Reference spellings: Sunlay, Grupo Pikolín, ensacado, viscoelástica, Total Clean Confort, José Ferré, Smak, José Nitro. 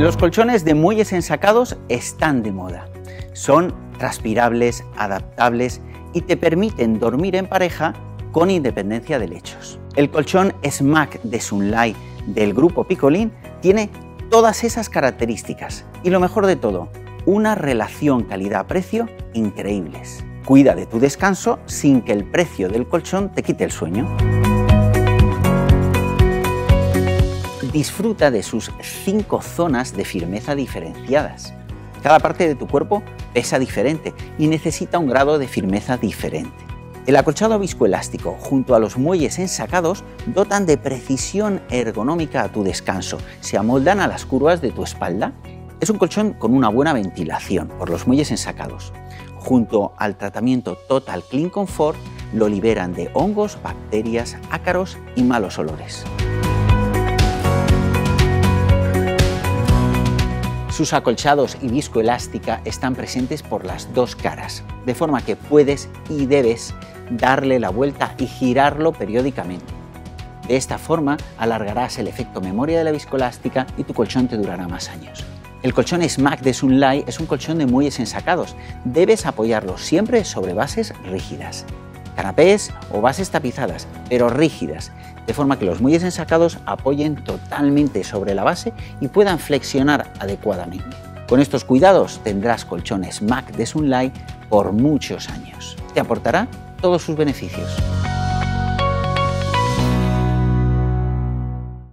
Los colchones de muelles ensacados están de moda. Son transpirables, adaptables y te permiten dormir en pareja con independencia de lechos. El colchón Smak de Sunlay del Grupo Pikolín tiene todas esas características y lo mejor de todo, una relación calidad-precio increíbles. Cuida de tu descanso sin que el precio del colchón te quite el sueño. Disfruta de sus 5 zonas de firmeza diferenciadas. Cada parte de tu cuerpo pesa diferente y necesita un grado de firmeza diferente. El acolchado viscoelástico junto a los muelles ensacados dotan de precisión ergonómica a tu descanso, se amoldan a las curvas de tu espalda. Es un colchón con una buena ventilación por los muelles ensacados. Junto al tratamiento Total Clean Confort lo liberan de hongos, bacterias, ácaros y malos olores. Sus acolchados y viscoelástica están presentes por las dos caras, de forma que puedes y debes darle la vuelta y girarlo periódicamente. De esta forma alargarás el efecto memoria de la viscoelástica y tu colchón te durará más años. El colchón Smak de Sunlay es un colchón de muelles ensacados. Debes apoyarlo siempre sobre bases rígidas, canapés o bases tapizadas, pero rígidas, de forma que los muelles ensacados apoyen totalmente sobre la base y puedan flexionar adecuadamente. Con estos cuidados tendrás colchón Smak de Sunlay por muchos años. Te aportará todos sus beneficios.